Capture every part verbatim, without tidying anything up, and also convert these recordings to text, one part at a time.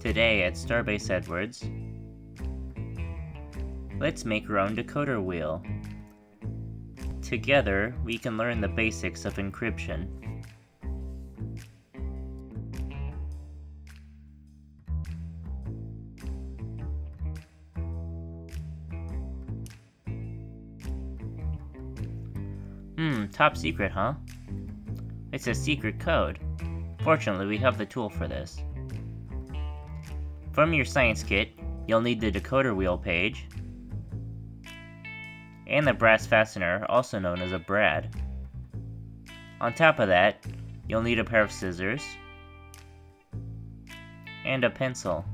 Today at Starbase Edwards, let's make our own decoder wheel. Together, we can learn the basics of encryption. Hmm, top secret, huh? It's a secret code. Fortunately, we have the tool for this. From your science kit, you'll need the decoder wheel page, and the brass fastener, also known as a brad. On top of that, you'll need a pair of scissors, and a pencil.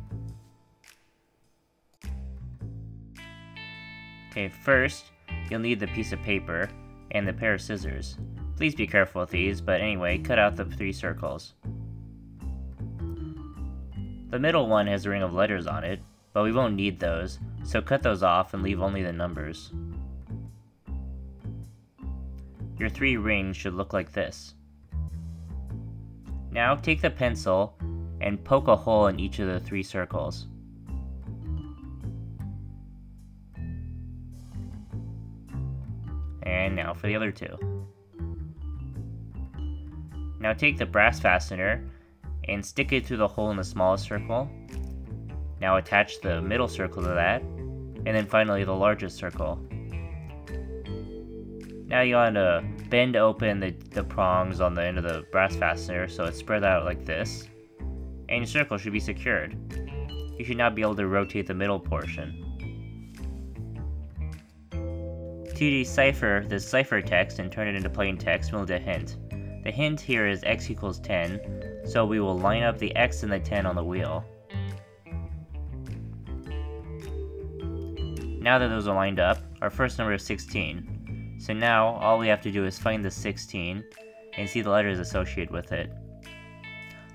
Okay, first, you'll need the piece of paper, and the pair of scissors. Please be careful with these, but anyway, cut out the three circles. The middle one has a ring of letters on it, but we won't need those, so cut those off and leave only the numbers. Your three rings should look like this. Now take the pencil and poke a hole in each of the three circles. And now for the other two. Now take the brass fastener and stick it through the hole in the smallest circle. Now attach the middle circle to that, and then finally the largest circle. Now you want to bend open the, the prongs on the end of the brass fastener so it's spread out like this, and your circle should be secured. You should not be able to rotate the middle portion. To decipher this ciphertext and turn it into plain text, we'll need a hint. The hint here is x equals ten, so we will line up the x and the ten on the wheel. Now that those are lined up, our first number is sixteen. So now, all we have to do is find the sixteen, and see the letters associated with it.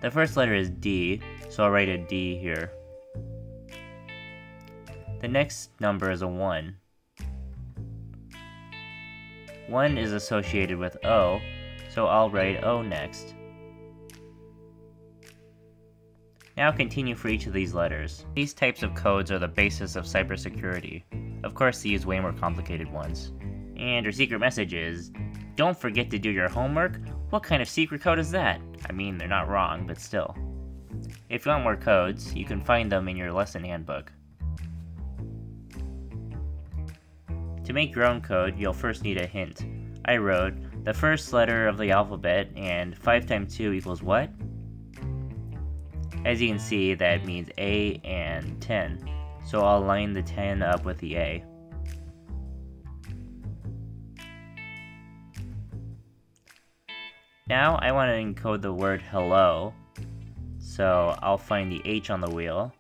The first letter is D, so I'll write a D here. The next number is a one. one is associated with O, so I'll write O next. Now continue for each of these letters. These types of codes are the basis of cybersecurity. Of course, these way more complicated ones. And her secret message is, don't forget to do your homework. What kind of secret code is that? I mean, they're not wrong, but still. If you want more codes, you can find them in your lesson handbook. To make your own code, you'll first need a hint. I wrote, the first letter of the alphabet, and five times two equals what? As you can see, that means A and ten. So I'll line the ten up with the A. Now I want to encode the word hello, so I'll find the H on the wheel.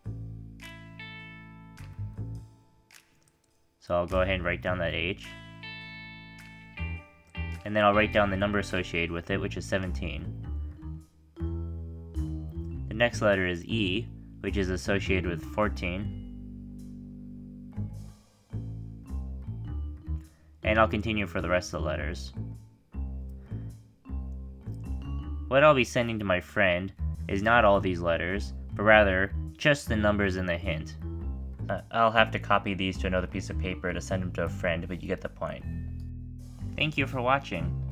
So I'll go ahead and write down that H. And then I'll write down the number associated with it, which is seventeen. The next letter is E, which is associated with fourteen. And I'll continue for the rest of the letters. What I'll be sending to my friend is not all these letters, but rather just the numbers in the hint. Uh, I'll have to copy these to another piece of paper to send them to a friend, but you get the point. Thank you for watching.